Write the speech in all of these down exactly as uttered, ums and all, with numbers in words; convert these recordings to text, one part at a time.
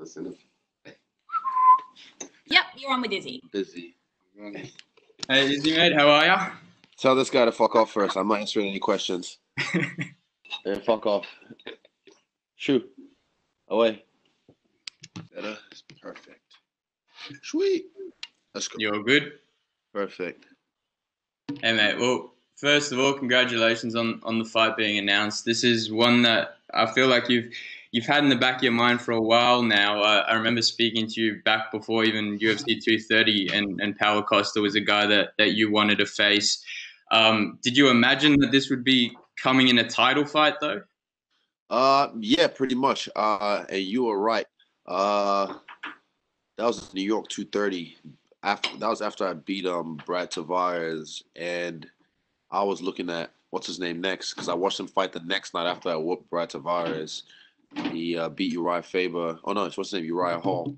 Listen to... Yep, you're on with Izzy. Izzy. Hey, Izzy, mate, how are ya? Tell this guy to fuck off first. I'm not answering any questions. Yeah, fuck off. Shoo. Away. That is perfect. Sweet. Let's go. You're good? Perfect. Hey, mate, well, first of all, congratulations on, on the fight being announced. This is one that I feel like you've you've had in the back of your mind for a while now. Uh, I remember speaking to you back before even U F C two thirty, and, and Paulo Costa was a guy that, that you wanted to face. Um, did you imagine that this would be coming in a title fight, though? Uh, yeah, pretty much. Uh, and you were right. Uh, that was New York two thirty. After, that was after I beat um Brad Tavares, and I was looking at what's his name next, because I watched him fight the next night after I whooped Brad Tavares. He uh, beat Uriah Faber. Oh no, it's what's his name, Uriah Hall.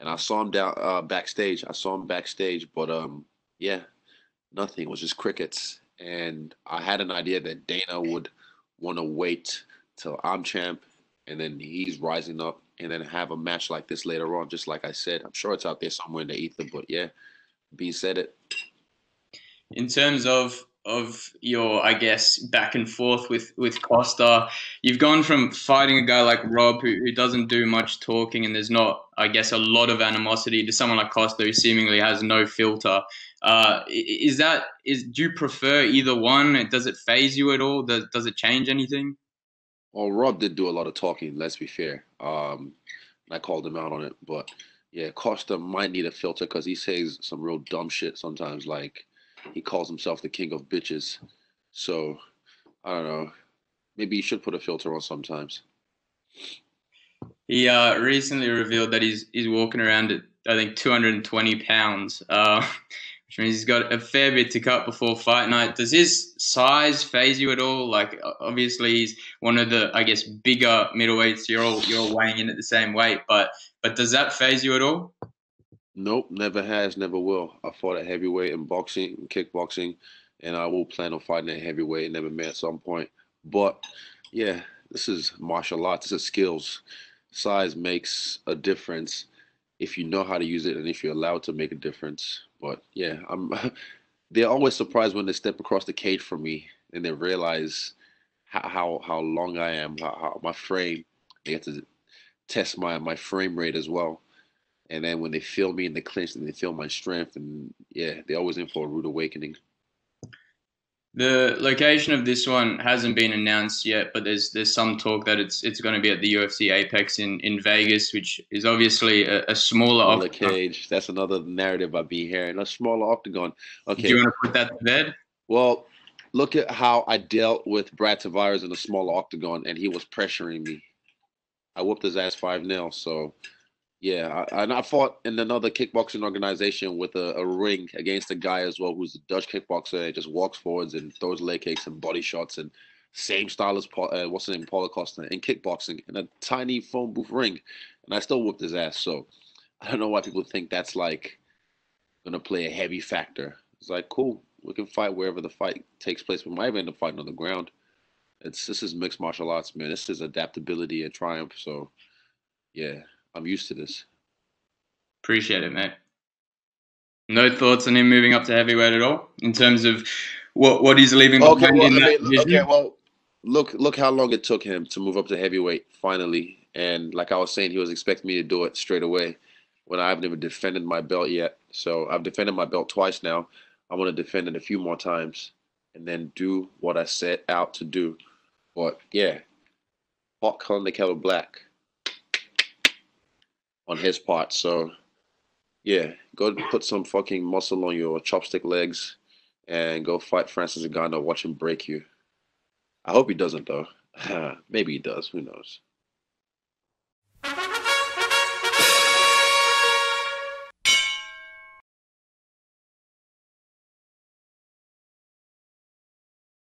And I saw him down uh, backstage. I saw him backstage, but um yeah, nothing. It was just crickets. And I had an idea that Dana would want to wait till I'm champ, and then he's rising up, and then have a match like this later on, just like I said. I'm sure it's out there somewhere in the ether, but yeah, B said it. In terms of of your, I guess, back and forth with, with Costa, you've gone from fighting a guy like Rob, who, who doesn't do much talking and there's not, I guess, a lot of animosity, to someone like Costa, who seemingly has no filter. Uh, is that, is, do you prefer either one? Does it faze you at all? Does, does it change anything? Well, Rob did do a lot of talking, let's be fair. Um, and I called him out on it. But, yeah, Costa might need a filter, because he says some real dumb shit sometimes. Like, he calls himself the king of bitches. So, I don't know. Maybe he should put a filter on sometimes. He uh, recently revealed that he's, he's walking around at, I think, two hundred twenty pounds, uh, which means he's got a fair bit to cut before fight night. Does his size faze you at all? Like, obviously, he's one of the, I guess, bigger middleweights. You're all you're all weighing in at the same weight, but but does that faze you at all? Nope, never has, never will. I fought at heavyweight in boxing, in kickboxing, and I will plan on fighting at heavyweight and never met at some point. But yeah, this is martial arts. This is skills. Size makes a difference if you know how to use it and if you're allowed to make a difference. But yeah, I'm, they're always surprised when they step across the cage from me and they realize how how, how long I am, how, how my frame. They have to test my, my frame rate as well. And then when they feel me in the clinch and they feel my strength, and yeah, they're always in for a rude awakening. The location of this one hasn't been announced yet, but there's there's some talk that it's it's going to be at the U F C Apex in, in Vegas, which is obviously a, a smaller smaller cage. That's another narrative I've been hearing. A smaller octagon. Okay. Do you want to put that to bed? Well, look at how I dealt with Brad Tavares in a smaller octagon, and he was pressuring me. I whooped his ass five nil. So yeah, I, and I fought in another kickboxing organization with a, a ring against a guy as well who's a Dutch kickboxer and just walks forwards and throws leg kicks and body shots and same style as Paul, uh, what's his name, Paulo Costa, in kickboxing in a tiny phone booth ring, and I still whooped his ass. So I don't know why people think that's like gonna play a heavy factor. It's like, cool, we can fight wherever the fight takes place. We might end up fighting on the ground. It's this is mixed martial arts, man. This is adaptability and triumph. So yeah. I'm used to this. Appreciate it, mate. No thoughts on him moving up to heavyweight at all in terms of what what he's leaving okay, behind well, in that okay, okay, well, look, look how long it took him to move up to heavyweight finally. And like I was saying, he was expecting me to do it straight away when I haven't even defended my belt yet. So I've defended my belt twice now. I want to defend it a few more times and then do what I set out to do. But yeah, hot color, the color black on his part. So yeah, go put some fucking muscle on your chopstick legs and go fight Francis Ngannou. Watch him break you. I hope he doesn't, though. Maybe he does, who knows.